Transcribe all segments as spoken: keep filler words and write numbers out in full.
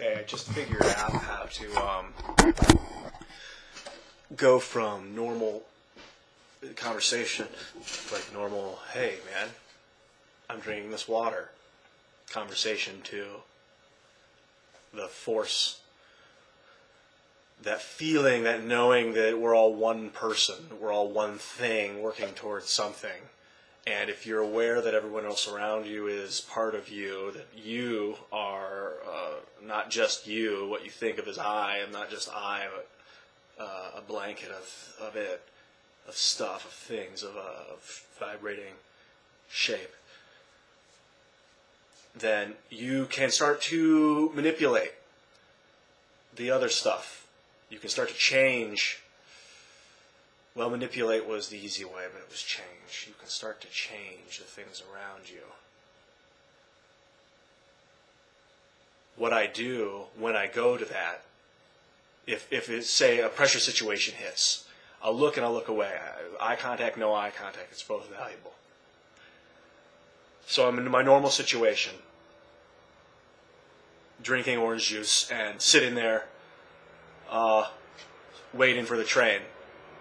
say I just figured out how to um, go from normal conversation, like normal, hey man, I'm drinking this water, conversation, to the force, that feeling, that knowing that we're all one person, we're all one thing working towards something. And if you're aware that everyone else around you is part of you, that you are uh, not just you, what you think of as I, and not just I, but uh, a blanket of, of it, of stuff, of things, of, uh, of vibrating shape, then you can start to manipulate the other stuff. You can start to change. Well, manipulate was the easy way, but it was change. You can start to change the things around you. What I do when I go to that, if, if it's, say, a pressure situation hits, I'll look and I'll look away. Eye contact, no eye contact, it's both valuable. So I'm in my normal situation, drinking orange juice and sitting there, uh, waiting for the train.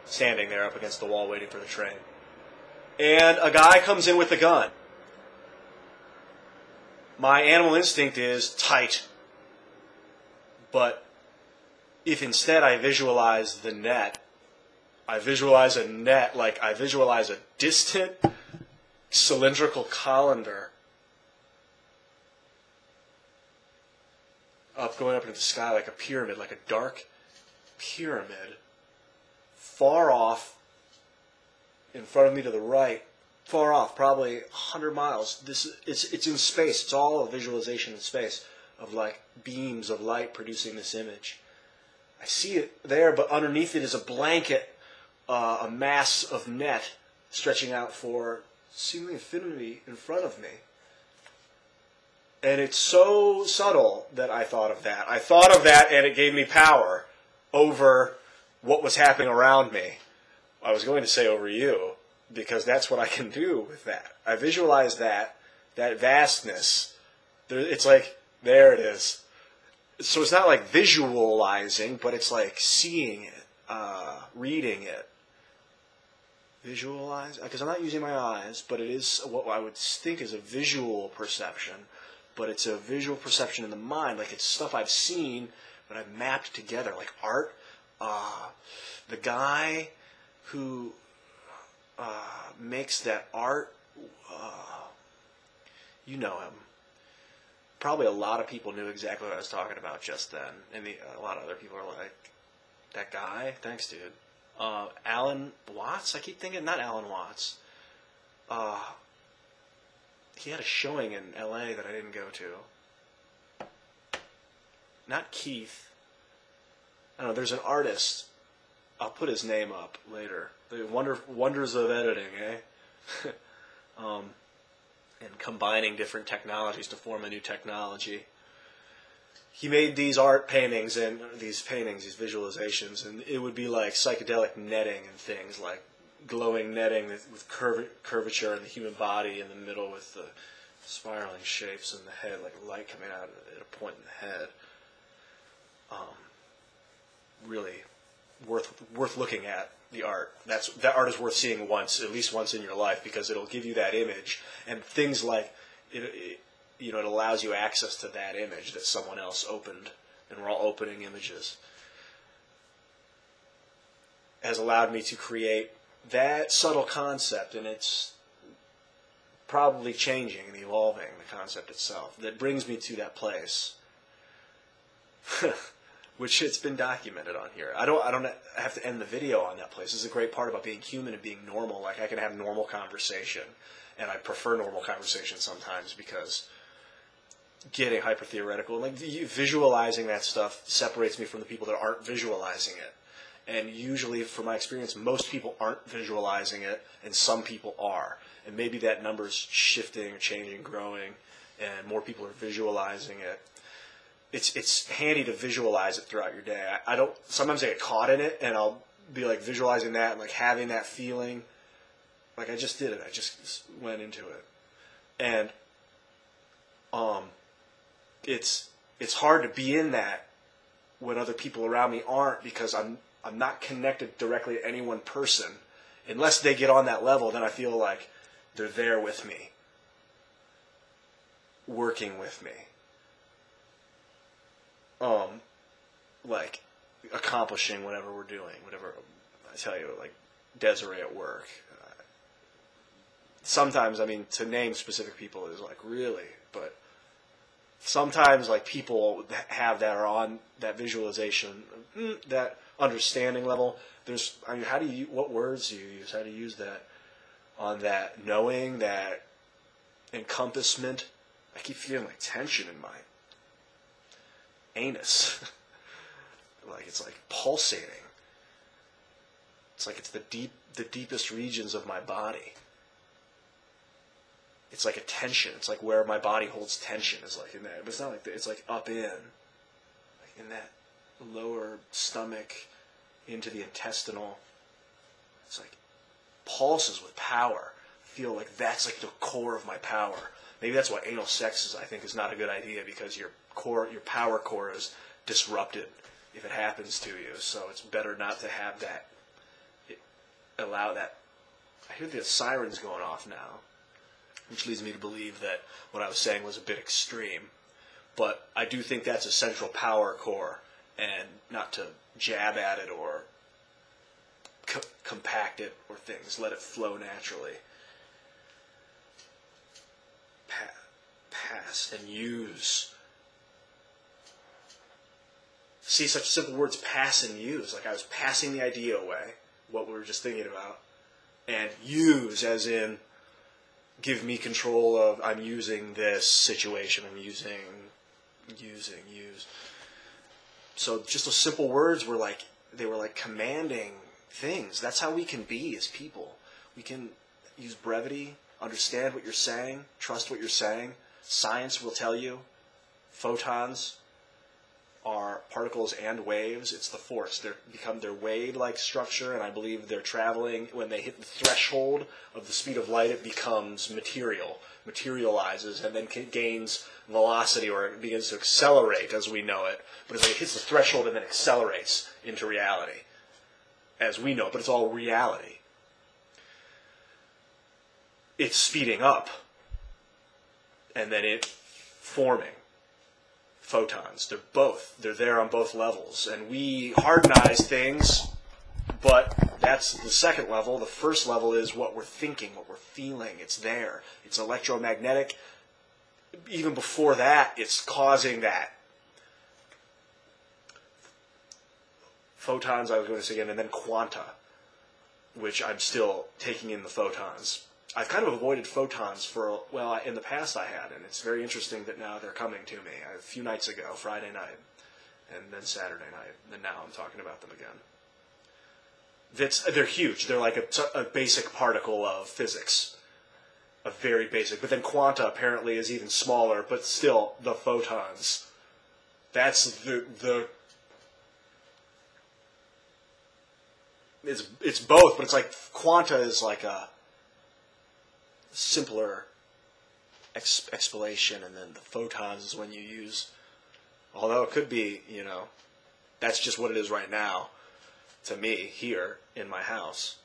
Standing there up against the wall waiting for the train. And a guy comes in with a gun. My animal instinct is tight. But if instead I visualize the net, I visualize a net, like I visualize a distant cylindrical colander up going up into the sky like a pyramid, like a dark pyramid. Far off, in front of me to the right, far off, probably one hundred miles. This it's it's in space. It's all a visualization in space of like beams of light producing this image. I see it there, but underneath it is a blanket, uh, a mass of net stretching out for seemingly infinity in front of me. And it's so subtle that I thought of that. I thought of that, and it gave me power over what was happening around me. I was going to say over you, because that's what I can do with that. I visualize that, that vastness. It's like, there it is. So it's not like visualizing, but it's like seeing it, uh, reading it. Visualize, because I'm not using my eyes, but it is what I would think is a visual perception, but it's a visual perception in the mind, like it's stuff I've seen, but I've mapped together, like art. Uh, the guy who uh, makes that art, uh, you know him. Probably a lot of people knew exactly what I was talking about just then. And the, a lot of other people are like, that guy? Thanks, dude. Uh, Alan Watts? I keep thinking, not Alan Watts. Uh, he had a showing in L A that I didn't go to. Not Keith. I don't know, there's an artist, I'll put his name up later, the wonder, wonders of editing, eh? um, and combining different technologies to form a new technology. He made these art paintings, and these paintings, these visualizations, and it would be like psychedelic netting and things, like glowing netting with curv curvature in the human body in the middle with the spiraling shapes in the head, like light coming out at a point in the head. Um... really worth worth looking at the art. That's that art is worth seeing once, at least once in your life, because it'll give you that image and things like it, it you know, it allows you access to that image that someone else opened, and we're all opening images. Has allowed me to create that subtle concept, and it's probably changing and evolving, the concept itself, that brings me to that place. Which it's been documented on here. I don't I don't have to end the video on that place. This is a great part about being human and being normal. Like, I can have normal conversation, and I prefer normal conversation sometimes because getting hyper-theoretical, like visualizing that stuff separates me from the people that aren't visualizing it. And usually, from my experience, most people aren't visualizing it, and some people are. And maybe that number's shifting, changing, growing, and more people are visualizing it. It's it's handy to visualize it throughout your day. I, I don't. Sometimes I get caught in it, and I'll be like visualizing that, and like having that feeling. Like I just did it. I just went into it, and um, it's it's hard to be in that when other people around me aren't, because I'm I'm not connected directly to any one person. Unless they get on that level, then I feel like they're there with me, working with me, um, like accomplishing whatever we're doing, whatever. I tell you, like Desiree at work. Sometimes, I mean, to name specific people is like really, but sometimes like people that have that are on that visualization, that understanding level. There's, I mean, how do you, what words do you use? How do you use that on that knowing, that encompassment? I keep feeling like tension in my anus. Like it's like pulsating. It's like it's the deep, the deepest regions of my body. It's like a tension. It's like where my body holds tension is like in that. But it's not like that. It's like up in, like in that lower stomach, into the intestinal. It's like pulses with power. I feel like that's like the core of my power. Maybe that's why anal sex is, I think, is not a good idea, because your core, your power core is disrupted if it happens to you. So it's better not to have that. It, allow that. I hear the sirens going off now, which leads me to believe that what I was saying was a bit extreme. But I do think that's a central power core, and not to jab at it or co compact it or things. Let it flow naturally. Pa pass and use. See, such simple words, pass and use. Like I was passing the idea away, what we were just thinking about, and use as in give me control of, I'm using this situation, I'm using, using, use. So just those simple words were like, they were like commanding things. That's how we can be as people. We can use brevity, understand what you're saying, trust what you're saying. Science will tell you photons are particles and waves. It's the force. They become their wave-like structure, and I believe they're traveling. When they hit the threshold of the speed of light, it becomes material, materializes, and then gains velocity, or it begins to accelerate as we know it. But it hits the threshold and then accelerates into reality as we know it, but it's all reality. It's speeding up, and then it forming. Photons. They're both. They're there on both levels. And we hardenize things, but that's the second level. The first level is what we're thinking, what we're feeling. It's there. It's electromagnetic. Even before that, it's causing that. Photons, I was going to say again, and then quanta, which I'm still taking in the photons. I've kind of avoided photons for, well, in the past I had, and it's very interesting that now they're coming to me. A few nights ago, Friday night, and then Saturday night, and now I'm talking about them again. That's, they're huge. They're like a, a basic particle of physics, a very basic. But then quanta apparently is even smaller, but still, the photons. That's the... the it's, it's both, but it's like quanta is like a... simpler exp explanation, and then the photons is when you use, although it could be, you know, that's just what it is right now to me here in my house.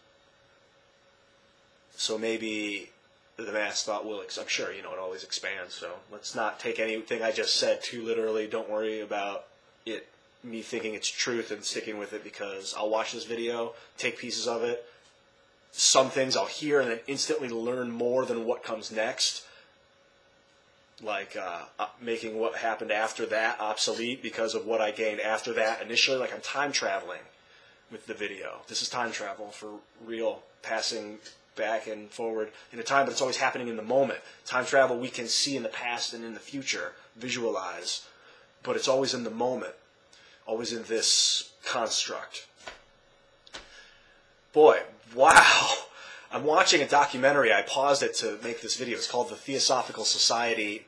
So maybe the mass thought will, I'm sure, you know, it always expands, so let's not take anything I just said too literally. Don't worry about it, me thinking it's truth and sticking with it, because I'll watch this video, take pieces of it. Some things I'll hear and then instantly learn more than what comes next, like uh, making what happened after that obsolete because of what I gained after that initially. Like I'm time traveling with the video. This is time travel for real, passing back and forward in a time, but it's always happening in the moment. Time travel we can see in the past and in the future, visualize, but it's always in the moment, always in this construct. Boy, wow. I'm watching a documentary. I paused it to make this video. It's called The Theosophical Society,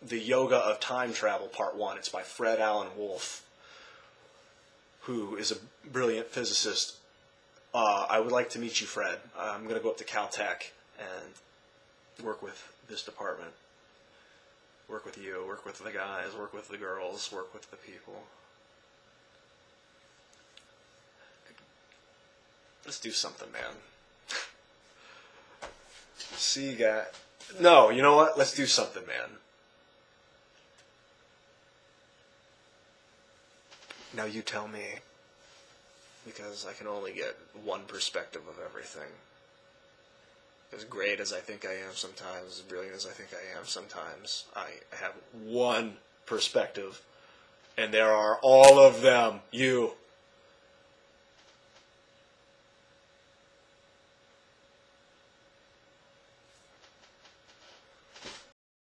The Yoga of Time Travel, Part one. It's by Fred Allen Wolf, who is a brilliant physicist. Uh, I would like to meet you, Fred. I'm going to go up to Caltech and work with this department. Work with you, work with the guys, work with the girls, work with the people. Let's do something, man. See, guy. No, you know what? Let's do something, man. Now you tell me, because I can only get one perspective of everything. As great as I think I am sometimes, as brilliant as I think I am sometimes, I have one perspective, and there are all of them, you.